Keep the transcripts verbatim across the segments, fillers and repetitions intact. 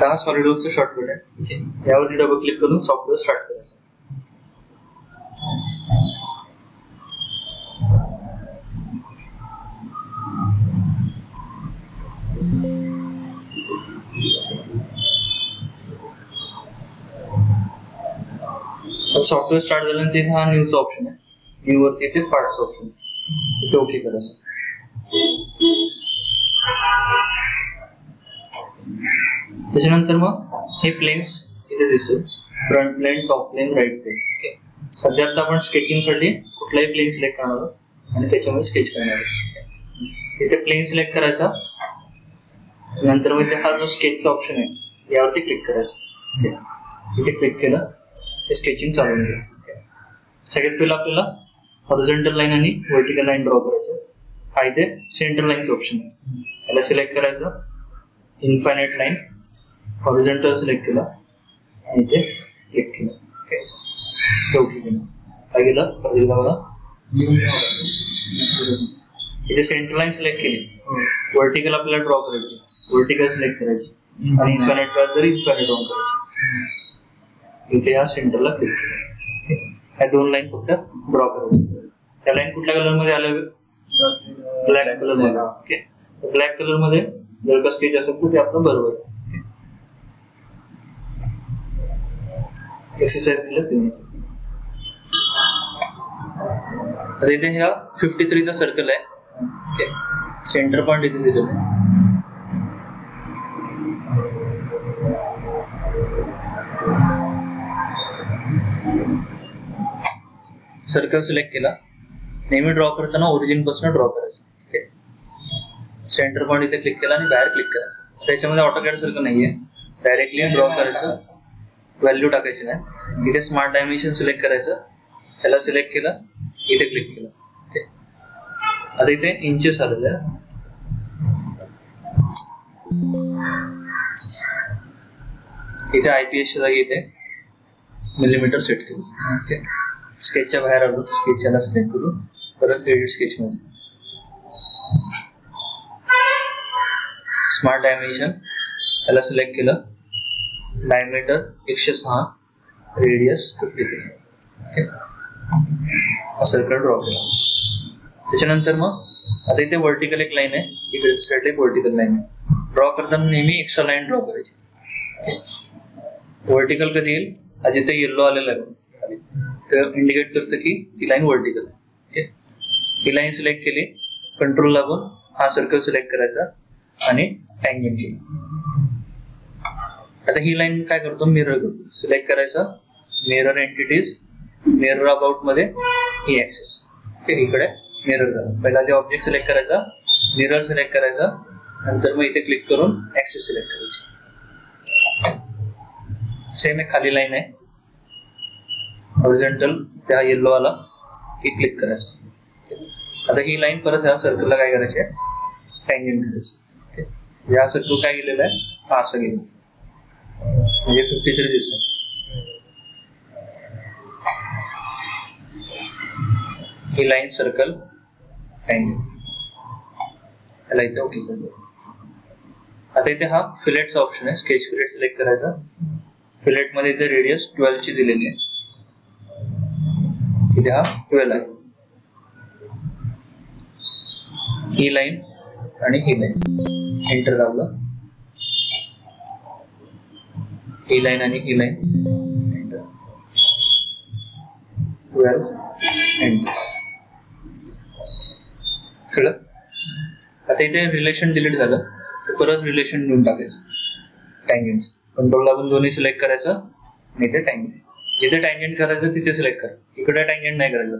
त्याला सॉलिडवर्क्सचं शॉर्टकट आहे. ओके, यावरती डबल क्लिक करून सॉफ्टवेअर स्टार्ट करायचं. सॉफ्टवेअर स्टार्ट झाल्यानंतर हा न्यूज ऑप्शन आहे, न्यू वरती इथे पार्ट्स ऑप्शन इथे ओके करायचं. त्याच्यानंतर मग हे प्लेन्स इथे दिसेल, front plane, top plane, right plane. Okay, सध्या आता आपण स्केचिंग साठी कुठलाही प्लेन सिलेक्ट करणार आहोत आणि त्याच्यामध्ये स्केच करणार आहोत. इथे प्लेन सिलेक्ट करायचा, नंतर मग हा जो स्केचचा ऑप्शन आहे यावरती क्लिक करायचं. इथे क्लिक केलं, स्केचिंग चालू होईल. सगळ्यात पहिला आपल्याला हॉरिझॉन्टल लाईन आणि व्हर्टिकल लाईन ड्रॉ करायचं. हा इथे सेंटर लाईनचं ऑप्शन आहे, याला सिलेक्ट करायचं. इन्फायनाईट लाईन हॉरिझॉन्टल सिलेक्ट केला आणि इथे क्लिक केलं. ओके, ते ओके केलं. काय केलं, हॉरिझॉन्टल मला इथे सेंटर लाईन सिलेक्ट केली. व्हर्टिकल आपल्याला ड्रॉ करायची, व्हर्टिकल सिलेक्ट करायची आणि इन्फायनाईट ड्रॉ तरी इन्फायनाईट ड्रॉ करायची. इथे या सेंटरला क्लिक केलं, ह्या दोन लाईन फक्त ड्रॉ करायच्या. त्या लाईन कुठल्या कलर मध्ये आल्या, ब्लॅक कलर मध्ये. ओके, ब्लॅक कलर मध्ये जर का स्केच असेल तर ते आपलं बरोबर आहे. एक्सरसाइज दिलं, इथे ह्या फिफ्टी थ्रीचा सर्कल आहे. ओके, सेंटर पॉइंट इथे दिलेला आहे. सर्कल सिलेक्ट केला, नेहमी ड्रॉ करताना ओरिजिन पासून ड्रॉ करायचं. सेंटर पॉइंट इथे क्लिक केला आणि बाहेर क्लिक करायचं. त्याच्यामध्ये ऑटोकॅड सर्कल नाहीये, डायरेक्टली ड्रॉ करायचं, व्हॅल्यू टाकायची नाही. इथे स्मार्ट डायमेन्शन सिलेक्ट करायचं, त्याला सिलेक्ट केलं, इथे क्लिक केलं. आता इथे इंचेस आलेले आहे, इथे आयपीएसच्या जागी इथे मिलीमीटर सेट केलं. ओके, स्केचच्या बाहेर आलो, स्केचला सिलेक्ट करू, परत एडिट स्केच मध्ये स्मार्ट डायमेन्शन त्याला सिलेक्ट केलं, डायमीटर एकशे सहा radius fifty three circle draw केला. त्याच्यानंतर मग आता इथे व्हर्टिकल एक लाईन आहे, इकडे साईड एक व्हर्टिकल लाईन आहे. ड्रॉ करताना नेहमी एक्स्ट्रा लाईन ड्रॉ करायची. व्हर्टिकल कधी येईल, आज इथे येल्लो आलेला आहे, तर इंडिकेट करतं की ती लाईन व्हर्टिकल आहे. ही लाईन सिलेक्ट केली, कंट्रोल लागून हा सर्कल सिलेक्ट करायचा आणि टँजंट केला. आता ही लाईन काय करतो, मिरर करतो. सिलेक्ट करायचा, मिरर एंटिटीज, मिरर अबाउट मध्ये ही ऍक्सेस. ओके, इकडे मिरर करा, पहिला ते ऑब्जेक्ट सिलेक्ट करायचा, मिरर सिलेक्ट करायचा, नंतर मग इथे क्लिक करून ऍक्सेस सिलेक्ट करायची. सेम एक खाली लाईन आहे हॉरिझॉन्टल, त्या येल्लो आला की क्लिक करायचं. आता ही लाईन परत ह्या सर्कलला काय करायची आहे, टँजंट करायची. हा सर्कल काय गेलेला आहे, हा असं गेलेला म्हणजे फिफ्टी थ्री दिसत. ही लाईन सर्कल टँजंट, याला इथे ओके करतो. आता इथे हा फिलेटचा ऑप्शन आहे, स्केच फिलेट सिलेक्ट करायचा. फिलेट मध्ये इथे रेडियस ट्वेल्व ची दिलेली आहे, इथे हा ट्वेल्व आहे. ही लाईन आणि ही लाईन एंटर दाबलं, ही लाईन आणि ही लाईन एंटर, ट्वेल्व एंटर कळलं. आता इथे रिलेशन डिलीट झालं तर परत रिलेशन घेऊन टाकायचं. टँजंट कंट्रोल दाबून दोन्ही सिलेक्ट करायचं आणि इथे टँजंट, जिथे टँजंट करायचं तिथे सिलेक्ट करा, इकडे टँजंट नाही करायचं.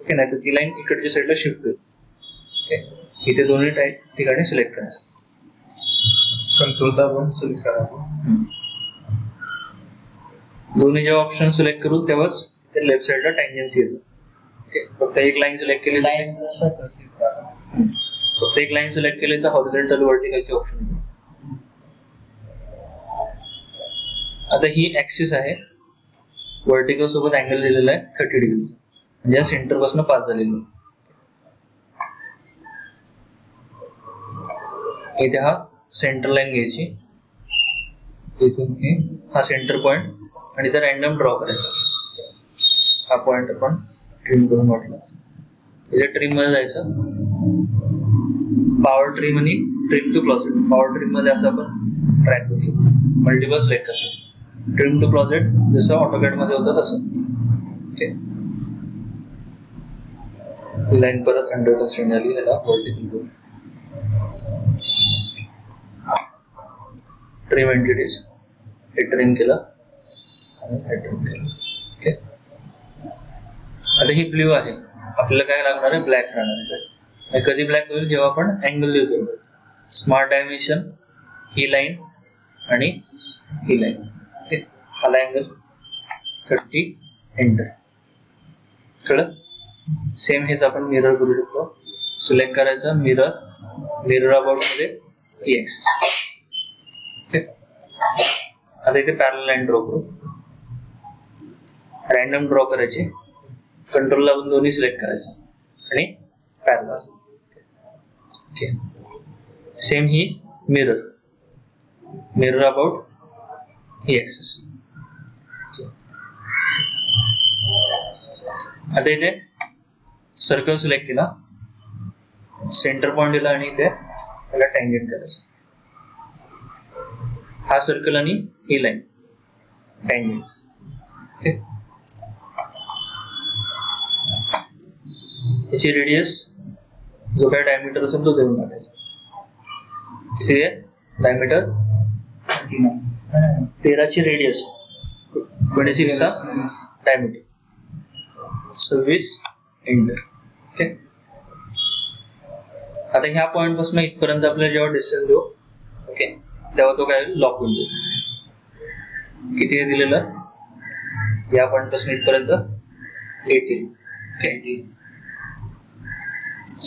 ओके, नाही तर ती लाईन इकडच्या साईडला शिफ्ट होईल. ओके, इथे दोन्ही ठिकाणी सिलेक्ट करायचं, कंट्रोल दाबून सिलेक्ट करायचं. दोन्ही जेव्हा ऑप्शन सिलेक्ट करू तेव्हाच ते लेफ्ट साईडला टँजन्सी येतो. ओके, फक्त एक लाईन सिलेक्ट केली, फक्त एक लाईन सिलेक्ट केली तर हॉरिझॉन्टल व्हर्टिकलचे ऑप्शन येतो. आता ही ऍक्सिस आहे, व्हर्टिकल सोबत अँगल दिलेला आहे थर्टी डिग्रीचा, म्हणजे सेंटर पासून पास झालेला आहे. इथे हा सेंटर लाईन घ्यायची, हा सेंटर पॉइंट आणि इथे रैंडम ड्रॉ करायचा हा पॉइंट अपन ट्रिम करून काढला इथे ट्रिम मध्ये जायचं पावर ट्रिम आणि trim to closest power trim मध्ये असं आपण ट्रॅक करू शकतो मल्टीपल सिलेक्ट करतो ट्रिम टू क्लोजेट जसं ऑटोकॅड मध्ये होतं तसं ओके लाइन परत अंडर टेक्स्ट झाली याला वर्टिकल करू ट्रिम एंटिटीज हे ट्रिम केला ओके आता ही ब्लू आहे आपल्याला काय लागणार आहे ब्लॅक राहणार आहे कधी ब्लॅक होईल जेव्हा आपण अँगल लिहू स्मार्ट डायमेन्शन ही लाइन आणि ही लाइन ओके हाला अँगल तीस एंटर कळलं सेम हेच आपण मिरर करू शकतो सिलेक्ट करायचा मिरर मिरर अबाउट मध्ये एक्स आता इथे पॅरलल लाइन ड्रॉ करू रैंडम ड्रॉ करायचे कंट्रोल लावून दोन्ही सिलेक्ट करायचं आणि पॅरलल ओके सेम ही मिरर मिरर अबाउट ही एक्सिस आता इथे सर्कल सिलेक्ट केला सेंटर पॉइंट दिला आणि इथे त्याला टँजंट करायचा हा सर्कल आणि ही लाइन टँजंट ओके याची रेडियस जो काय डायमीटर असेल तो देऊन टाकायचा ते डायमीटर तेरा ची रेडियस छब्बीस चा डायमीटर सव्वीस एंटर ओके आता ह्या पॉइंट पासून इथपर्यंत आपल्याला जेव्हा डिस्टन्स देऊ ओके तेव्हा तो काय लॉक होऊन जाईल किती दिलेलं या पॉइंट पासून इथपर्यंत अठरा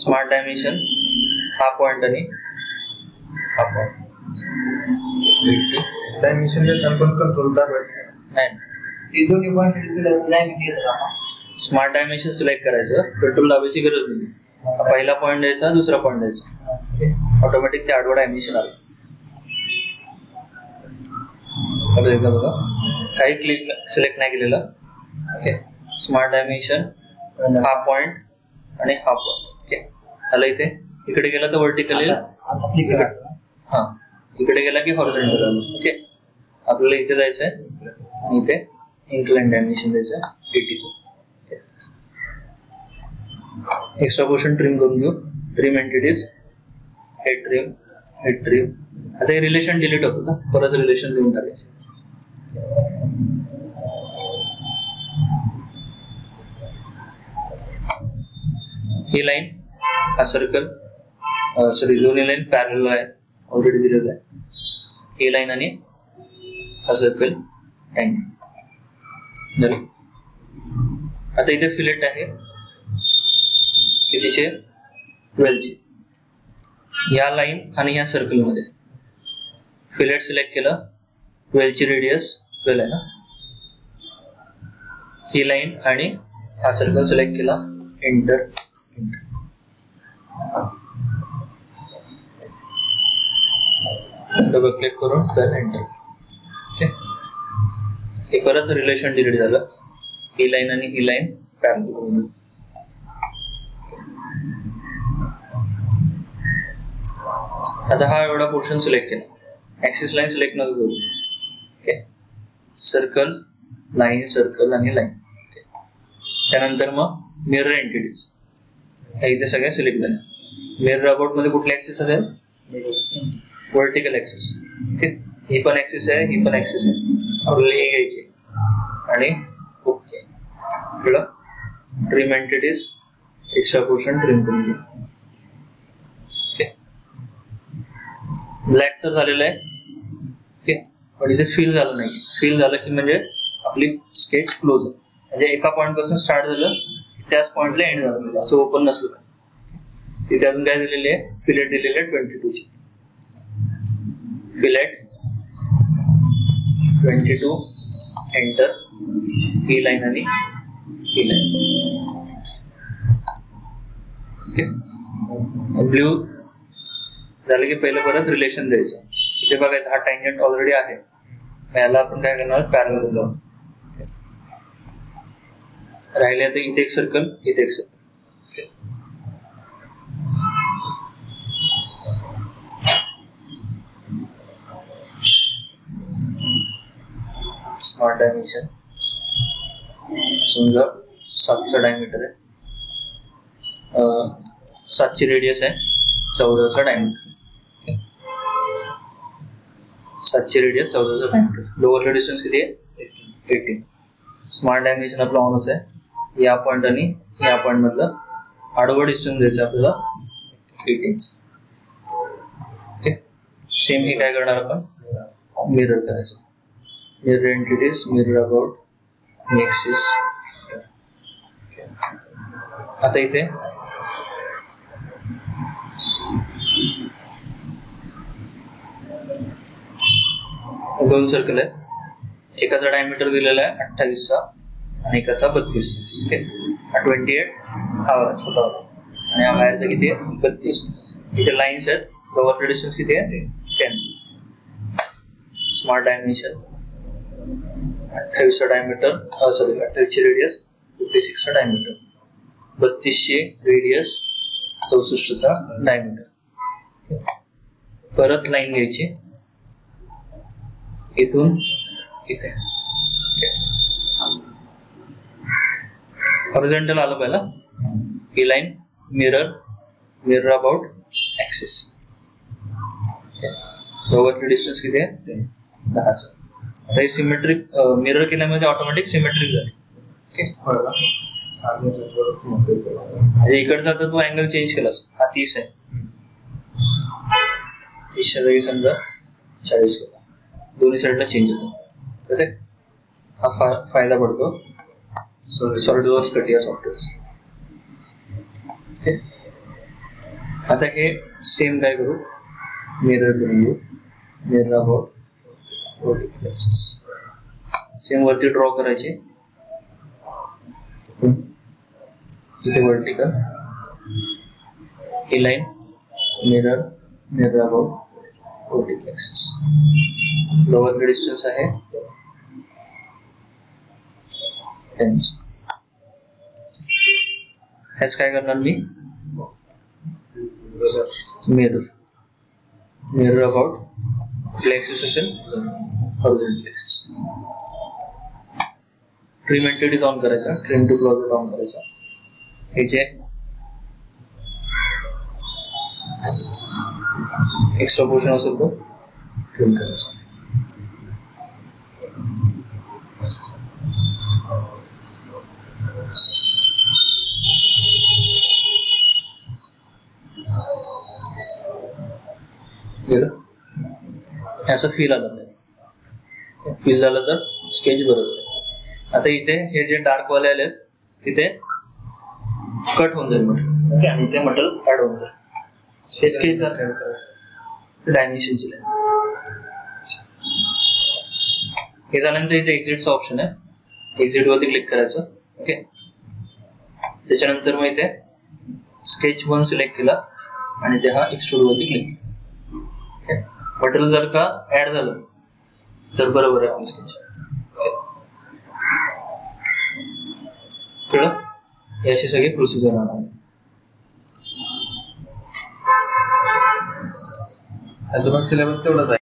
स्मार्ट डायमेन्शन हा पॉइंट आणि हा पॉइंट डायमेन्शन कंट्रोल नाही दोन्ही पॉइंट स्मार्ट डायमेन्शन सिलेक्ट करायचं कंट्रोल लावायची गरज नाही पहिला पॉइंट द्यायचा दुसरा पॉइंट द्यायचा ऑटोमॅटिक ते आठवडा डायमेन्शन आलं काही क्लिक सिलेक्ट नाही केलेलं ओके स्मार्ट डायमेन्शन हा पॉइंट आणि हा पॉइंट ओके आला इथे इकडे गेला तर वर्टिकल येईल हां इकडे गेला की हॉरिझॉन्टल आलं ओके आपल्याला इथे जायचं आहे इथे इन्क्लाइन डायमेन्शन द्यायचं अस्सी चं ओके एक्स्ट्रा पोर्शन ट्रिम करून घेऊ ट्रिम एंटिटीज हे ट्रिम हे ट्रिम आता हे रिलेशन डिलीट होतं ना परत रिलेशन देऊन टाकायचं ही लाइन हा सर्कल सॉरी दोन्ही लाइन पॅरलल आहे ऑलरेडी दिलेलं आहे ही लाइन आणि हा सर्कल अँगल आता इथे फिलेट आहे कितीचे बारा चे या लाइन आणि या सर्कल मध्ये फिलेट सिलेक्ट केलं बारा ची रेडियस बारा आहे ना ही लाइन आणि हा सर्कल सिलेक्ट केला एंटर एंटर डबल क्लिक करून बारा एंटर ओके हे परत रिलेशन डिलीट झालं ही लाइन आणि ही लाइन पॅरलल करून आता हा एवढा पोर्शन सिलेक्ट केला एक्सिस लाइन सिलेक्ट नको करू ओके सर्कल लाइन सर्कल आणि लाइन त्यानंतर मग मिरर एंटिटीज हे इथे सगळे सिलेक्ट झाले मिरर अबाउट मध्ये कुठली एक्सिस असेल वर्टिकल एक्सिस ओके ही पण एक्सिस आहे ही पण एक्सिस आहे आपल्याला हे घ्यायचे आणि ओके बघा trim entities extra portion trim करून घ्या ओके ब्लॅक तर झालेला आहे ओके पण इथे फील झालं नाही फील झालं की म्हणजे आपली स्केच क्लोज आहे म्हणजे एका पॉइंट पासून स्टार्ट झालं त्याच पॉइंटला एंड झालं असं ओपन नसलं तिथे अजून काय दिलेली आहे फिलेट दिलेली आहे ट्वेंटी टू ची फिलेट ट्वेंटी टू एंटर ही लाईन आणि ही लाईन ओके ब्ल्यू झालं की पहिलं परत रिलेशन द्यायचं इथे बघायचं हा टँजंट ऑलरेडी आहे Malap diagonal parallelogram. राहिले तो इथे एक सर्कल इथे एक सर्कल स्मॉल डायमेंशन समजा सात डायमीटर है सात ची रेडियस है चौदह डायमीटर सात ची रेडियस चौदह डायमीटर लोअर डिस्टेंस के लिए अठारह स्मॉल डायमेंशन आपला ऑनस है या पॉइंट आणि या पॉइंट मधलं आडवं डिस्टन्स द्यायचं आपल्याला अठरा इंच ओके सेम हे काय करणार आपण मिरर करायचं mirror entities mirror about axis आता इथे दोन सर्कल आहे एकाचा डायमीटर दिलेला आहे अठ्ठावीस चा आणि एकाचा बत्तीस ओके अठ्ठावीस हा छोटा होता आणि हा बाहेरचा किती आहे बत्तीस इथे लाइन्स आहेत लोअर डिस्टन्स किती आहे दहा स्मॉल डायमेंशन अठ्ठावीस चा डायमीटर सॉरी अठ्ठावीस ची रेडियस छप्पन्न चा डायमीटर बत्तीस ची रेडियस चौसष्ट चा डायमीटर परत लाइन घ्यायची इथून इथे हॉरिझॉन्टल आलं पहिला ही line mirror mirror about axis lower distance किती आहे दहा चा हे सिमेट्रिक मिरर केल्यामुळे ऑटोमॅटिक सिमेट्रिक झाली ओके आणि इकडे जाता तो अँगल चेंज केलास हा तीस आहे तीस च्या जागी समजा चाळीस केला दोन्ही साइडला चेंज होतो ओके हा फायदा पडतो सॉलिडवर्क्स कटिया सॉफ्टवेअर आता हे सेम काय करू मिरर करू mirror about vertical axis same वरती ड्रॉ करायचे इथे वर्टिकल ही line mirror mirror about vertical axis lower distance आहे काय करणार मी मिरर मिरर अबाउट प्लेक्सिस असेल horizontal axis trim entities on करायचा ट्रिम टू क्लॉजेट ऑन करायचा हे जे एक्स्ट्रा पोर्शन असेल तो ट्रिम करायचा ऐसा फील आला पाहिजे फील झालं तर स्केच बरोबर आता इथे हे जे डार्क वाले आले तिथे कट होऊन जाईल मटेरियल ओके आणि ते मटेरियल ऍड होऊन जाईल स्केच चा ट्रेड करायचा डायमेंशन ची हे झाल्यानंतर इथे एक्झिटचा ऑप्शन आहे एक्झिट वरती क्लिक करायचं ओके त्याच्यानंतर मग इथे स्केच वन सिलेक्ट केला आणि ते हा एक्सट्रूड वरती क्लिक केला मटेरियल जर का ऍड झालं तर बरोबर आहे स्केच कळलं हे अशी सगळी प्रोसिजर आहे अजून सिलेबस तेवढाच आहे.